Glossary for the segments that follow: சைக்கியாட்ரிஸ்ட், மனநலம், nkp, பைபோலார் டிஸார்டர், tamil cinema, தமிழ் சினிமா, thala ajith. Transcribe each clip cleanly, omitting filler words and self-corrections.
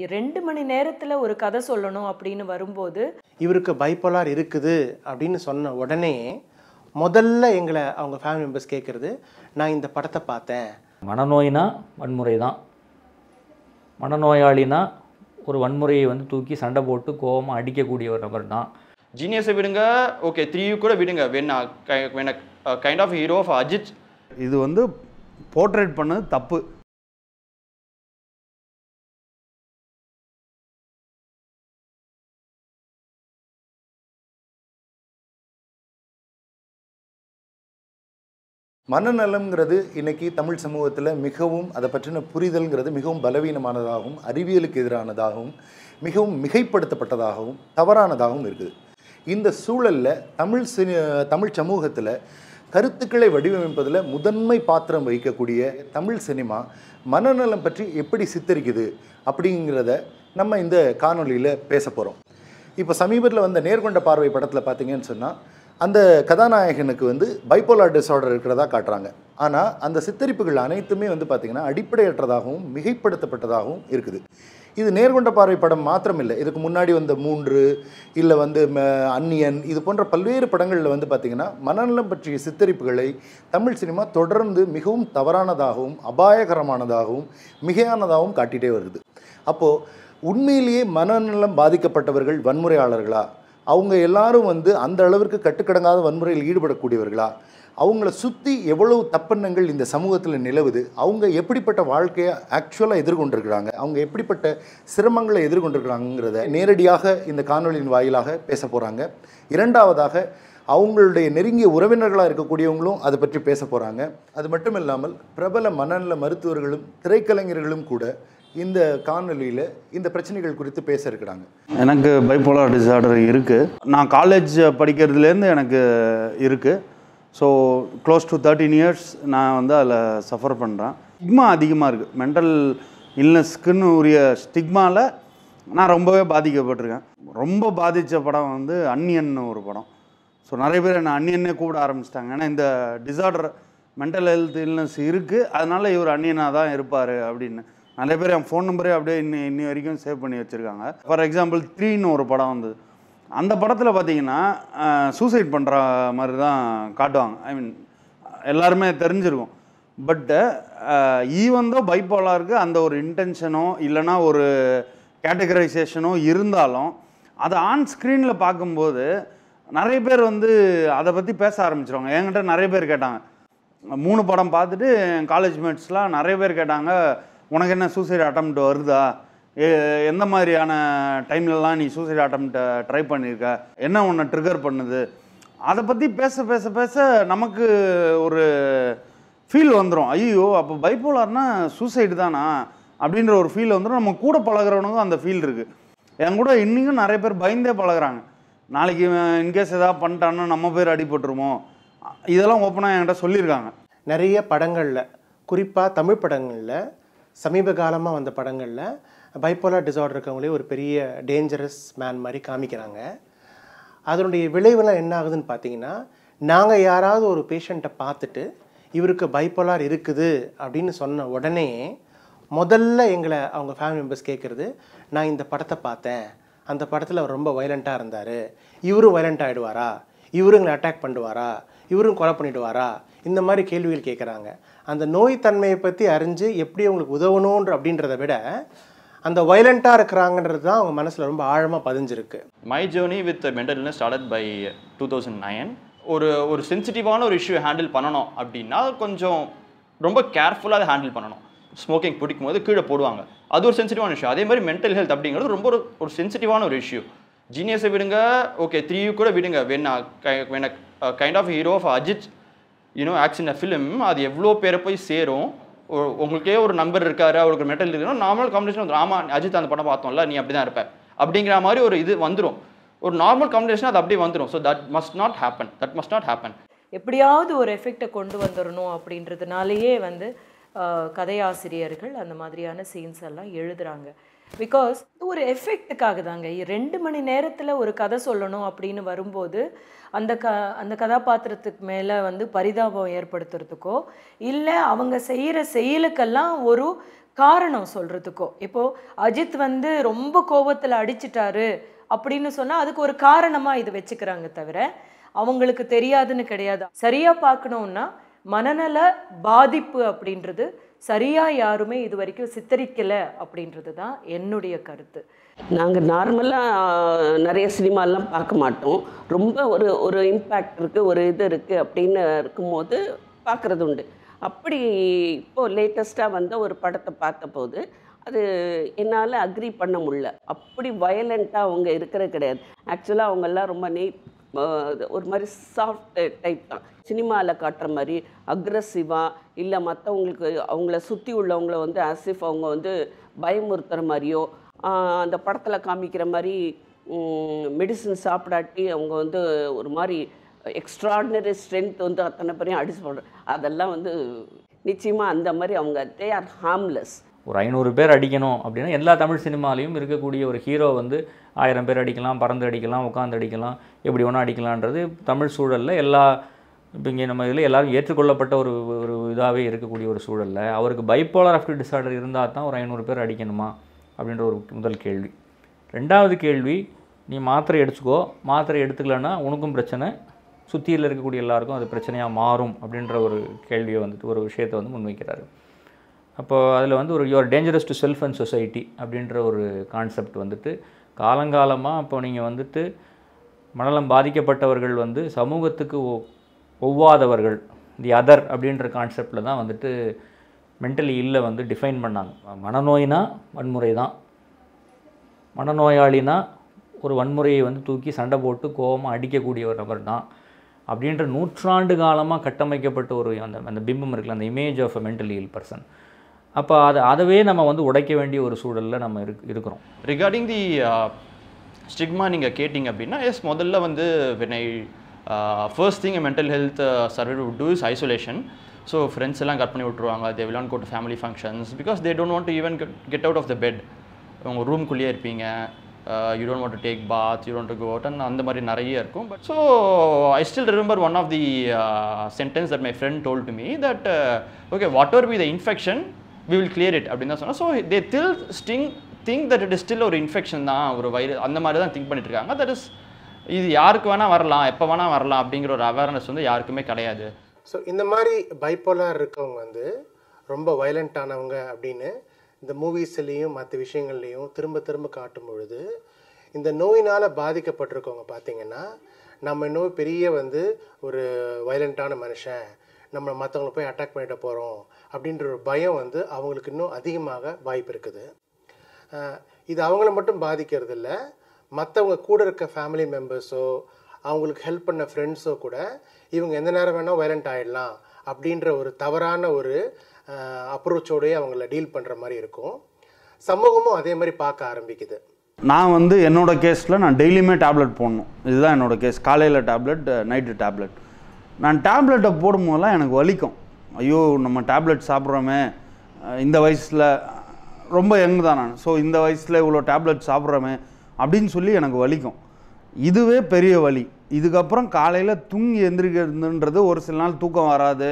2 மணி நேரத்துல ஒரு கதை சொல்லணும் அப்படினு வரும்போது இவருக்கு பைபோலார் இருக்குது அப்படினு சொன்ன உடனே முதல்ல எங்களை அவங்க ஃபேமிலி மெம்பர்ஸ் கேக்குறது நான் இந்த படத்தை பார்த்தேன். மனநோயினா வன்முறை தான். மனநோயாளினா ஒரு வன்முறையை வந்து தூக்கி சண்டை போட்டு கோவமா அடிக்கக்கூடிய ஒரு நபர் தான். ஜீனியஸை விடுங்க, ஓகே 3 கூட விடுங்க. when a kind of hero of Ajit இது வந்து போர்ட்ரேட் பண்ணது தப்பு. மனநலம்ங்கிறது இன்னைக்கு தமிழ் சமூகத்தில் மிகவும் அதை பற்றின புரிதல்ங்கிறது மிகவும் பலவீனமானதாகவும் அறிவியலுக்கு எதிரானதாகவும் மிகவும் மிகைப்படுத்தப்பட்டதாகவும் தவறானதாகவும் இருக்குது. இந்த சூழலில் தமிழ் சமூகத்தில் கருத்துக்களை வடிவமைப்பதில் முதன்மை பாத்திரம் வகிக்கக்கூடிய தமிழ் சினிமா மனநலம் பற்றி எப்படி சித்தரிக்குது அப்படிங்கிறத நம்ம இந்த காணொலியில் பேச போகிறோம். இப்போ சமீபத்தில் வந்த நேர்கொண்ட பார்வை படத்தில் பார்த்தீங்கன்னு சொன்னால் அந்த கதாநாயகனுக்கு வந்து பைபோலார் டிஸார்டர் இருக்கிறதா காட்டுறாங்க. ஆனால் அந்த சித்தரிப்புகள் அனைத்துமே வந்து பார்த்திங்கன்னா அடிப்படையற்றதாகவும் மிகைப்படுத்தப்பட்டதாகவும் இருக்குது. இது நேர்கொண்ட பார்வை படம் மாத்திரமில்லை, இதுக்கு முன்னாடி வந்த 3 இல்லை வந்து அன்னியன் இது போன்ற பல்வேறு படங்களில் வந்து பார்த்திங்கன்னா மனநலம் பற்றிய சித்தரிப்புகளை தமிழ் சினிமா தொடர்ந்து மிகவும் தவறானதாகவும் அபாயகரமானதாகவும் மிகையானதாகவும் காட்டிகிட்டே வருது. அப்போது உண்மையிலேயே மனநலம் பாதிக்கப்பட்டவர்கள் வன்முறையாளர்களா, அவங்க எல்லாரும் வந்து அந்த அளவிற்கு கட்டுக்கடங்காத வன்முறையில் ஈடுபடக்கூடியவர்களா, அவங்கள சுற்றி எவ்வளவு தப்பெண்ணங்கள் இந்த சமூகத்தில் நிலவுது, அவங்க எப்படிப்பட்ட வாழ்க்கையை ஆக்சுவலாக எதிர்கொண்டிருக்கிறாங்க, அவங்க எப்படிப்பட்ட சிரமங்களை எதிர்கொண்டிருக்கிறாங்கிறத நேரடியாக இந்த காணொலியின் வாயிலாக பேச போகிறாங்க. இரண்டாவதாக அவங்களுடைய நெருங்கிய உறவினர்களாக இருக்கக்கூடியவங்களும் அதை பற்றி பேச போகிறாங்க. அது மட்டும் இல்லாமல் பிரபல மனநல மருத்துவர்களும் திரைக்கலைஞர்களும் கூட இந்த காணொலியில் இந்த பிரச்சனைகள் குறித்து பேச இருக்கிறாங்க. எனக்கு பைபோலார் டிஸார்டர் இருக்குது. நான் காலேஜ் படிக்கிறதுலேருந்து எனக்கு இருக்குது. ஸோ க்ளோஸ் டு 13 years நான் வந்து அதில் சஃபர் பண்ணுறேன். ஸ்டிக்மா அதிகமாக இருக்குது. மென்டல் இல்னஸ்க்குன்னு உரிய ஸ்டிக்மாவில் நான் ரொம்பவே பாதிக்கப்பட்டிருக்கேன். ரொம்ப பாதித்த படம் வந்து அன்னியன்னு ஒரு படம். ஸோ நிறைய பேர் என்னை அன்னியன்னே கூப்பிட ஆரம்பிச்சிட்டாங்க. ஏன்னா இந்த டிஸார்டர் மென்டல் ஹெல்த் இல்னஸ் இருக்குது, அதனால் இவர் அன்னியனாக தான் இருப்பார் அப்படின்னு நிறைய பேர் என் ஃபோன் நம்பரே அப்படியே இன்னி வரைக்கும் சேவ் பண்ணி வச்சுருக்காங்க. ஃபார் எக்ஸாம்பிள் 3ன்னு ஒரு படம் வந்தது. அந்த படத்தில் பார்த்திங்கன்னா சூசைட் பண்ணுற மாதிரி தான் காட்டுவாங்க. ஐ மீன் எல்லாருமே தெரிஞ்சிருக்கும். பட்டு ஈவந்தோ பைபோலாருக்கு அந்த ஒரு இன்டென்ஷனோ இல்லைனா ஒரு கேட்டகரைசேஷனோ இருந்தாலும் அதை ஆன் ஸ்க்ரீனில் பார்க்கும்போது நிறைய பேர் வந்து அதை பற்றி பேச ஆரம்பிச்சிருவாங்க. என்கிட்ட நிறைய பேர் கேட்டாங்க. 3 படம் பார்த்துட்டு என் காலேஜ் மேட்ஸ்லாம் நிறைய பேர் கேட்டாங்க, உனக்கு என்ன சூசைட் அட்டம்ப்ட் வருதா, எந்த மாதிரியான டைம்லலாம் நீ சூசைட் அட்டம்ப்ட்டை ட்ரை பண்ணியிருக்க, என்ன உன்னை ட்ரிகர் பண்ணுது, அதை பற்றி பேச பேச பேச நமக்கு ஒரு ஃபீல் வந்துடும். ஐயோ அப்போ பைபோலார்னா சூசைடு தானா அப்படின்ற ஒரு ஃபீல் வந்துடும். நம்ம கூட பழகிறவனுக்கும் அந்த ஃபீல் இருக்குது. என் கூட இன்றைக்கும் நிறைய பேர் பயந்தே பழகிறாங்க. நாளைக்கு இன்கேஸ் எதாவது பண்ணிட்டான்னா நம்ம பேர் அடிபட்டுருமோ, இதெல்லாம் ஓப்பனாக என்கிட்ட சொல்லியிருக்காங்க. நிறைய படங்களில் குறிப்பாக தமிழ் படங்களில் சமீப காலமாக வந்த படங்களில் பைபோலார் டிஸார்டர் இருக்கவங்களே ஒரு பெரிய டேஞ்சரஸ் மேன் மாதிரி காமிக்கிறாங்க. அதனுடைய விளைவுலாம் என்ன ஆகுதுன்னு பார்த்தீங்கன்னா நாங்கள் யாராவது ஒரு பேஷண்ட்டை பார்த்துட்டு இவருக்கு பைபோலார் இருக்குது அப்படின்னு சொன்ன உடனே முதல்ல எங்களை அவங்க ஃபேமிலி மெம்பர்ஸ் கேட்குறது நான் இந்த படத்தை பார்த்தேன், அந்த படத்தில் அவர் ரொம்ப வயலண்ட்டாக இருந்தார், இவரும் வயலண்ட் ஆகிடுவாரா, இவரும் எங்களை அட்டாக் பண்ணுவாரா, இவரும் கொலை பண்ணிவிடுவாரா, இந்த மாதிரி கேள்விகள் கேட்குறாங்க. அந்த நோய் தன்மையை பற்றி அறிஞ்சு எப்படி அவங்களுக்கு உதவணுன்ற அப்படின்றத விட அந்த வயலண்ட்டாக இருக்கிறாங்கன்றது தான் அவங்க மனசில் ரொம்ப ஆழமாக பதிஞ்சிருக்கு. My journey with mental illness started by 2009. ஒரு சென்சிட்டிவான ஒரு இஷ்யூ ஹேண்டில் பண்ணணும் அப்படின்னா கொஞ்சம் ரொம்ப கேர்ஃபுல்லாக அதை ஹேண்டில் பண்ணணும். ஸ்மோக்கிங் பிடிக்கும் போது கீழே போடுவாங்க, அது ஒரு சென்சிட்டிவான இஷ்யூ. அதே மாதிரி மென்டல் ஹெல்த் அப்படிங்கிறது ரொம்ப ஒரு சென்சிட்டிவான ஒரு இஷ்யூ. ஜீனியஸை விடுங்க, ஓகே 3 கூட விடுங்க. when a kind of hero of Ajit action film அது எவ்வளோ பேரை போய் சேரும். உங்களுக்கே ஒரு நம்பர் இருக்காரு, அவருக்கு மெட்டல் இருக்குன்னா நார்மல் காம்பினேஷன் வந்துடும். ஆமாம் அஜித் அந்த படம் பார்த்தோம்ல, நீ அப்படி தான் இருப்ப அப்படிங்கிற மாதிரி ஒரு இது வந்துடும். ஒரு நார்மல் காம்பினேஷன் அது அப்படியே வந்துடும். So that must not happen. எப்படியாவது ஒரு எஃபெக்டை கொண்டு வந்துடணும் அப்படின்றதுனாலேயே வந்து கதையாசிரியர்கள் அந்த மாதிரியான சீன்ஸ் எல்லாம் எழுதுகிறாங்க. பிகாஸ் ஒரு எஃபெக்டுக்காக தாங்க. 2 மணி நேரத்தில் ஒரு கதை சொல்லணும் அப்படின்னு வரும்போது அந்த கதாபாத்திரத்துக்கு மேலே வந்து பரிதாபம் ஏற்படுத்துறதுக்கோ இல்லை அவங்க செய்கிற செயலுக்கெல்லாம் ஒரு காரணம் சொல்றதுக்கோ இப்போ அஜித் வந்து ரொம்ப கோபத்துல அடிச்சிட்டாரு அப்படினு சொன்னா அதுக்கு ஒரு காரணமா இது வெச்சுக்கறாங்க தவிர அவங்களுக்கு தெரியாதுன்னு கிடையாது. சரியா பார்க்கணும்னா மனநல பாதிப்பு அப்படின்றது சரியா யாருமே இதுவரைக்கும் சித்தரிக்கல அப்படின்றதுதான் என்னுடைய கருத்து. நாங்க நார்மலா நிறைய சினிமா எல்லாம் பார்க்க மாட்டோம். ரொம்ப ஒரு ஒரு இம்பாக்ட் இருக்கு, ஒரு இது இருக்கு அப்படின்னு இருக்கும்போது பார்க்கறது உண்டு. அப்படி இப்போது லேட்டஸ்ட்டாக வந்த ஒரு படத்தை பார்த்தபோது அது என்னால் அக்ரி பண்ண முடியல. அப்படி வயலண்ட்டாக அவங்க இருக்கிற கிடையாது. ஆக்சுவலாக அவங்கெல்லாம் ரொம்ப ஒரு மாதிரி சாஃப்ட் டைப் தான். சினிமாவில் காட்டுற மாதிரி அக்ரஸிவாக இல்லை, மற்றவங்களுக்கு அவங்கள சுற்றி உள்ளவங்கள வந்து ஆசிஃப் அவங்க வந்து பயமுறுத்துகிற மாதிரியோ, அந்த படத்தில் காமிக்கிற மாதிரி மெடிசன் சாப்பிடாட்டி அவங்க வந்து ஒரு மாதிரி எக்ஸ்ட்ராடினரி ஸ்ட்ரென்த் வந்து அத்தனை பேரையும் அடிச்சு போடுற, அதெல்லாம் வந்து நிச்சயமாக அந்த மாதிரி அவங்க தே ஆர் ஹார்ம்லெஸ். ஒரு 500 பேர் அடிக்கணும் அப்படின்னா எல்லா தமிழ் சினிமாலையும் இருக்கக்கூடிய ஒரு ஹீரோ வந்து 1000 பேர் அடிக்கலாம், பறந்து அடிக்கலாம், உட்காந்து அடிக்கலாம், எப்படி ஒன்றா அடிக்கலான்றது தமிழ் சூழலில் எல்லா இப்போ இங்கே நம்ம இதில் எல்லோரும் ஏற்றுக்கொள்ளப்பட்ட ஒரு ஒரு இதாகவே இருக்கக்கூடிய ஒரு சூழலில் அவருக்கு பைப்போலர் அஃபெக்ட் டிஸார்டர் இருந்தால் தான் ஒரு 500 பேர் அடிக்கணுமா அப்படின்ற ஒரு முதல் கேள்வி. ரெண்டாவது கேள்வி, நீ மாத்திரை எடுத்துக்கோ, மாத்திரை எடுத்துக்கலன்னா உனக்கும் பிரச்சனை, சுற்றியில் இருக்கக்கூடிய எல்லாருக்கும் அது பிரச்சனையாக மாறும் அப்படின்ற ஒரு கேள்வியை வந்துட்டு ஒரு விஷயத்தை வந்து முன்வைக்கிறாரு. அப்போது அதில் வந்து ஒரு your dangerous to self and society அப்படின்ற ஒரு கான்செப்ட் வந்துட்டு காலங்காலமாக இப்போ நீங்கள் வந்துட்டு மனநலம் பாதிக்கப்பட்டவர்கள் வந்து சமூகத்துக்கு ஒவ்வாதவர்கள், தி அதர் அப்படின்ற கான்செப்டில் தான் வந்துட்டு மென்டலி இல்லை வந்து டிஃபைன் பண்ணாங்க. மனநோயினா வன்முறை தான், மனநோயாளினா ஒரு வன்முறையை வந்து தூக்கி சண்டை போட்டு கோபமாக அடிக்கக்கூடிய ஒரு நபர் தான் அப்படின்ற 100 ஆண்டு காலமாக கட்டமைக்கப்பட்ட ஒரு அந்த அந்த பிம்பம் இருக்குல்ல, அந்த image of a mentally ill person. அப்போ அதவே நம்ம வந்து உடைக்க வேண்டிய ஒரு சூழலில் நம்ம இருக்கிறோம். ரிகார்டிங் தி ஸ்டிக்மா நீங்கள் கேட்டிங்க அப்படின்னா, எஸ், முதல்ல வந்து when I first thing a mental health survivor would do is isolation. So friends எல்லாம் கட் பண்ணி விட்டுருவாங்க, they will not go to family functions because they don't want to even get out of the bed. அவங்க ரூம்குள்ளேயே இருப்பீங்க, you don't want to take bath, you don't want to go out, and அந்த மாதிரி நிறைய இருக்கும். But so I still remember one of the sentence that my friend told to me that okay, whatever be the infection, we will clear it அப்படின்னா சொன்னா. So they still think that it is still ஒரு infection தான், ஒரு virus, அந்த மாதிரி தான் think பண்ணிட்டு இருக்காங்க. தட் இஸ், இது யாருக்கு வேணால் வரலாம், எப்போ வேணால் வரலாம் அப்படிங்கிற ஒரு அவேர்னஸ் வந்து யாருக்குமே கிடையாது. ஸோ இந்த மாதிரி பைப்போலாக இருக்கவங்க வந்து ரொம்ப வயலண்ட்டானவங்க அப்படின்னு இந்த மூவிஸ்லேயும் மற்ற விஷயங்கள்லேயும் திரும்ப திரும்ப காட்டும் பொழுது இந்த நோயினால் பாதிக்கப்பட்டிருக்கவங்க பார்த்திங்கன்னா, நம்ம இன்னும் பெரிய வந்து ஒரு வயலண்ட்டான மனுஷன், நம்ம மற்றவங்களை போய் அட்டாக் பண்ணிட்டு போகிறோம் அப்படின்ற ஒரு பயம் வந்து அவங்களுக்கு இன்னும் அதிகமாக வாய்ப்பு இருக்குது. இது அவங்கள மட்டும் பாதிக்கிறது இல்லை, மற்றவங்க கூட இருக்க ஃபேமிலி மெம்பர்ஸோ அவங்களுக்கு ஹெல்ப் பண்ண ஃப்ரெண்ட்ஸோ கூட இவங்க எந்த நேரம் வேணால் வயலண்ட் ஆகிடலாம் அப்படின்ற ஒரு தவறான ஒரு அப்ரோச்சோடய அவங்கள டீல் பண்ணுற மாதிரி இருக்கும். சமூகமும் அதே மாதிரி பார்க்க ஆரம்பிக்குது. நான் வந்து என்னோடய கேஸில் நான் டெய்லியுமே டேப்லெட் போடணும், இதுதான் என்னோடய கேஸ். காலையில் டேப்லெட், நைட்டு டேப்லெட். நான் டேப்லெட்டை போடும்போதெல்லாம் எனக்கு வலிக்கும், ஐயோ நம்ம டேப்லெட் சாப்பிட்றோமே, இந்த வயசில் ரொம்ப யங் தான் நான், ஸோ இந்த வயசில் இவ்வளோ டேப்லெட் சாப்பிட்றோமே அப்படின்னு சொல்லி எனக்கு வலிக்கும். இதுவே பெரிய வலி. இதுக்கப்புறம் காலையில் தூங்கி எந்திரிக்கிறதுன்றது ஒரு சில நாள் தூக்கம் வராது,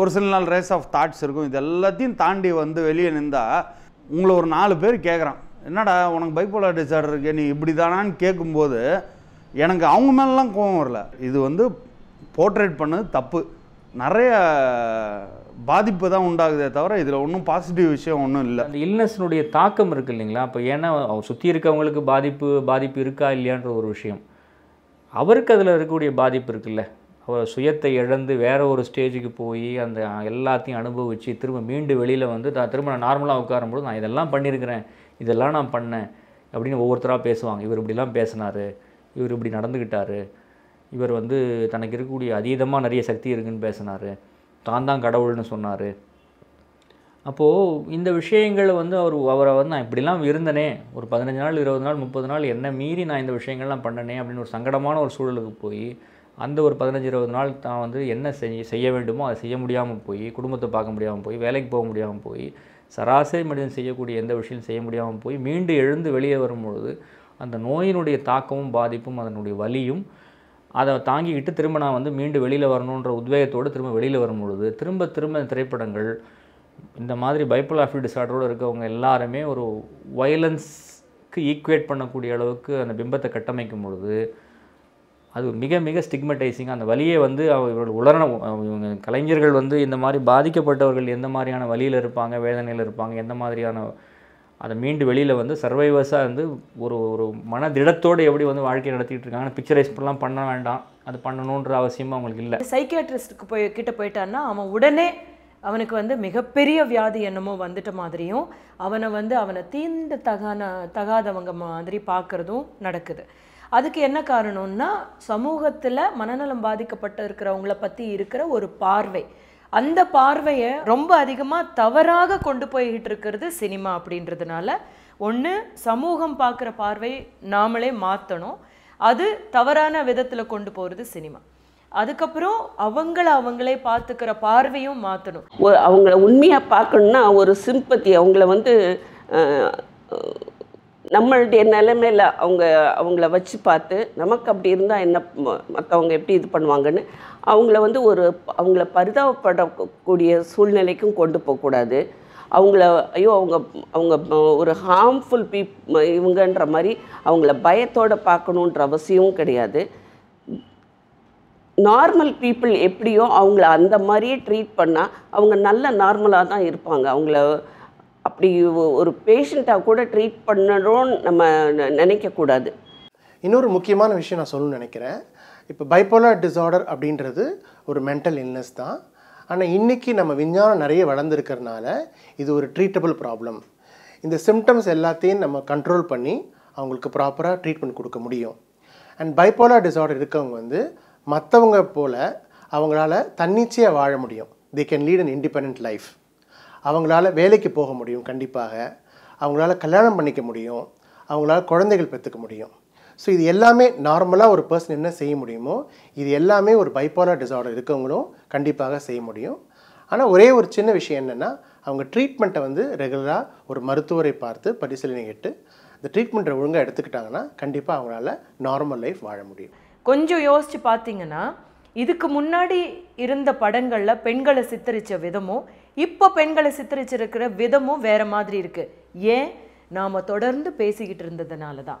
ஒரு சில நாள் ரேஸ் ஆஃப் தாட்ஸ் இருக்கும். இது எல்லாத்தையும் தாண்டி வந்து வெளியே நின்றால் உங்களை ஒரு 4 பேர் கேட்குறான், என்னடா உனக்கு பைப்போலார் டிஸார்டர் இருக்கு, நீ இப்படி தானான்னு கேட்கும்போது எனக்கு அவங்க மேலாம் கோபம் வரல. இது வந்து போர்ட்ரேட் பண்ணது தப்பு, நிறைய பாதிப்பு தான் உண்டாகுதே தவிர இதில் ஒன்றும் பாசிட்டிவ் விஷயம் ஒன்றும் இல்லை. அந்த இல்னஸ்னுடைய தாக்கம் இருக்குது இல்லைங்களா. அப்போ ஏன்னா சுற்றி இருக்கவங்களுக்கு பாதிப்பு இருக்கா இல்லையான்ற ஒரு விஷயம், அவருக்கு அதில் இருக்கக்கூடிய பாதிப்பு இருக்குல்ல, அவர் சுயத்தை இழந்து வேறு ஒரு ஸ்டேஜுக்கு போய் அந்த எல்லாத்தையும் அனுபவித்து திரும்ப மீண்டு வெளியில் வந்து திரும்ப நான் நார்மலாக உட்காரும்போது நான் இதெல்லாம் பண்ணியிருக்கிறேன், இதெல்லாம் நான் பண்ணேன் அப்படின்னு ஒவ்வொருத்தராக பேசுவாங்க. இவர் இப்படிலாம் பேசினார், இவர் இப்படி நடந்துக்கிட்டார், இவர் வந்து தனக்கு இருக்கக்கூடிய அதீதமாக நிறைய சக்தி இருக்குதுன்னு பேசினார், தான் தான் கடவுள்னு சொன்னார். அப்போது இந்த விஷயங்களை வந்து அவரை வந்து நான் இப்படிலாம் இருந்தனே, ஒரு 15 நாள் 20 நாள் 30 நாள் என்ன மீறி நான் இந்த விஷயங்கள்லாம் பண்ணனே அப்படின்னு ஒரு சங்கடமான ஒரு சூழலுக்கு போய் அந்த ஒரு 15-20 நாள் தான் வந்து என்ன செய்ய வேண்டுமோ அதை செய்ய முடியாமல் போய், குடும்பத்தை பார்க்க முடியாமல் போய், வேலைக்கு போக முடியாமல் போய், சராசரி மனிதன் செய்யக்கூடிய எந்த விஷயம் செய்ய முடியாமல் போய் மீண்டும் எழுந்து வெளியே வரும்பொழுது அந்த நோயினுடைய தாக்கமும் பாதிப்பும் அதனுடைய வலியும் அதை தாங்கிக்கிட்டு திரும்ப நான் வந்து மீண்டும் வெளியில் வரணுன்ற உத்வேகத்தோடு திரும்ப வெளியில் வரும்பொழுது திரும்ப திரும்ப திரைப்படங்கள் இந்த மாதிரி பைபோலார் ஆஃப் டிசார்டரோடு இருக்கவங்க எல்லாருமே ஒரு வயலன்ஸ்க்கு ஈக்குவேட் பண்ணக்கூடிய அளவுக்கு அந்த பிம்பத்தை கட்டமைக்கும் பொழுது அது மிக மிக ஸ்டிக்மடைசிங்காக அந்த வலியை வந்து இவர்கள் உணரணும். இவங்க கலைஞர்கள் வந்து இந்த மாதிரி பாதிக்கப்பட்டவர்கள் எந்த மாதிரியான வலியில் இருப்பாங்க, வேதனையில் இருப்பாங்க, எந்த மாதிரியான அதை மீண்டு வெளியில் வந்து சர்வைவர்ஸாக வந்து ஒரு ஒரு மன திடத்தோடு எப்படி வந்து வாழ்க்கை நடத்திட்டு இருக்காங்கன்னு பிக்சரைஸ் பண்ணலாம் பண்ண வேண்டாம், அது பண்ணணுன்ற அவசியமாக அவங்களுக்கு இல்லை. சைக்கியாட்ரிஸ்ட்டுக்கு போயிட்டான்னா அவன் உடனே அவனுக்கு வந்து மிகப்பெரிய வியாதி என்னமோ வந்துட்ட மாதிரியும் அவனை தீண்ட தகாதவங்க மாதிரி பார்க்குறதும் நடக்குது. அதுக்கு என்ன காரணம்னா சமூகத்தில் மனநலம் பாதிக்கப்பட்டு இருக்கிறவங்கள பற்றி இருக்கிற ஒரு பார்வை, அந்த பார்வையை ரொம்ப அதிகமாக தவறாக கொண்டு போய்கிட்டு இருக்கிறது சினிமா. அப்படின்றதுனால ஒன்று சமூகம் பார்க்குற பார்வை நாமளே மாற்றணும், அது தவறான விதத்தில் கொண்டு போகிறது சினிமா. அதுக்கப்புறம் அவங்களே பார்த்துக்கிற பார்வையும் மாற்றணும். அவங்கள உண்மையாக பார்க்கணுன்னா ஒரு சிம்பத்தி, அவங்கள வந்து நம்மளுடைய நிலைமையில் அவங்கள வச்சு பார்த்து நமக்கு அப்படி இருந்தால் என்ன, மற்றவங்க எப்படி இது பண்ணுவாங்கன்னு அவங்கள வந்து அவங்கள பரிதாபப்படக்கூடிய சூழ்நிலைக்கும் கொண்டு போகக்கூடாது. அவங்கள ஐயோ அவங்க ஒரு ஹார்ம்ஃபுல் இவங்கன்ற மாதிரி அவங்கள பயத்தோடு பார்க்கணுன்ற அவசியமும் கிடையாது. நார்மல் பீப்புள் எப்படியோ அவங்கள அந்த மாதிரியே ட்ரீட் பண்ணால் அவங்க நல்ல நார்மலாக தான் இருப்பாங்க. அவங்கள அப்படி ஒரு பேஷண்ட்டாக கூட ட்ரீட் பண்ணணும்னு நம்ம நினைக்கக்கூடாது. இன்னொரு முக்கியமான விஷயம் நான் சொல்லணும்னு நினைக்கிறேன். இப்போ பைபோலார் டிஸார்டர் அப்படின்றது ஒரு மென்டல் இல்னஸ் தான். ஆனால் இன்றைக்கி நம்ம விஞ்ஞானம் நிறைய வளர்ந்துருக்கிறதுனால இது ஒரு ட்ரீட்டபிள் ப்ராப்ளம். இந்த சிம்டம்ஸ் எல்லாத்தையும் நம்ம கண்ட்ரோல் பண்ணி அவங்களுக்கு ப்ராப்பராக ட்ரீட்மெண்ட் கொடுக்க முடியும். அண்ட் பைபோலார் டிஸார்டர் இருக்கவங்க வந்து மற்றவங்க போல் அவங்களால தன்னிச்சையாக வாழ முடியும். They can lead an independent life. அவங்களால வேலைக்கு போக முடியும், கண்டிப்பாக அவங்களால கல்யாணம் பண்ணிக்க முடியும், அவங்களால குழந்தைகள் பெற்றுக்க முடியும். ஸோ இது எல்லாமே நார்மலாக ஒரு பர்சன் என்ன செய்ய முடியுமோ இது எல்லாமே ஒரு பைபோலார் டிஸார்டர் இருக்கவங்களும் கண்டிப்பாக செய்ய முடியும். ஆனால் ஒரே ஒரு சின்ன விஷயம் என்னென்னா அவங்க ட்ரீட்மெண்ட்டை வந்து ரெகுலராக ஒரு மருத்துவரை பார்த்து பரிசீலனை கேட்டு இந்த ட்ரீட்மெண்ட்டை ஒழுங்காக எடுத்துக்கிட்டாங்கன்னா கண்டிப்பாக அவங்களால நார்மல் லைஃப் வாழ முடியும். கொஞ்சம் யோசித்து பார்த்தீங்கன்னா இதுக்கு முன்னாடி இருந்த படங்களில் பெண்களை சித்தரித்த விதமும் இப்போ பெண்களை சித்தரிச்சிருக்கிற விதமும் வேறு மாதிரி இருக்குது. ஏன்? நாம் தொடர்ந்து பேசிக்கிட்டு இருந்ததுனால தான்.